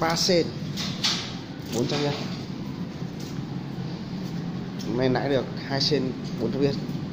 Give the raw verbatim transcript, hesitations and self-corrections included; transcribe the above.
ba xăng-ti-mét, bốn trăm viên. Hôm nay nãy được hai xăng-ti-mét, bốn trăm viên.